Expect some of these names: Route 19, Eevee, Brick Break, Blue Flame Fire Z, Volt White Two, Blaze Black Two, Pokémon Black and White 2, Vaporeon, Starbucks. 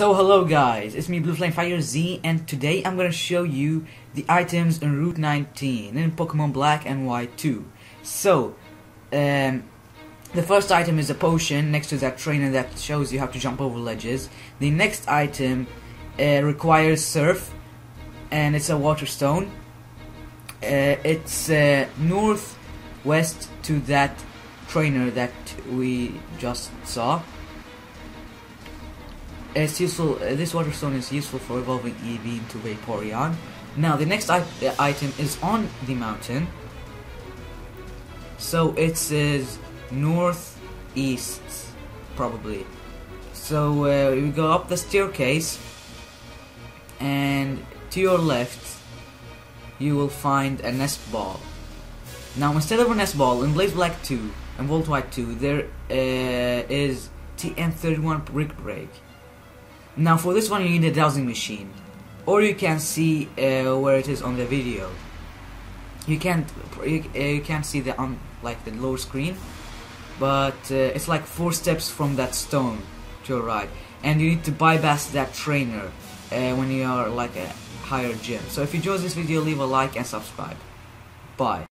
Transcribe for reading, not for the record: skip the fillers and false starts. So hello guys, it's me Blue Flame Fire Z, and today I'm gonna show you the items in Route 19 in Pokémon Black and White 2. So, the first item is a potion next to that trainer that shows you how to jump over ledges. The next item requires surf, and it's a water stone. It's northwest to that trainer that we just saw. It's useful. This water stone is useful for evolving Eevee into Vaporeon. Now the next item is on the mountain, so it says northeast probably. So you go up the staircase, and to your left you will find a nest ball. Now instead of a nest ball in Blaze Black 2 and Volt White 2, there is TM 31 Brick Break. Now for this one you need a dowsing machine, or you can see where it is on the video. You can't see the on like the lower screen, but it's like 4 steps from that stone to your right, and you need to bypass that trainer when you are like a higher gym. So if you enjoyed this video, leave a like and subscribe. Bye.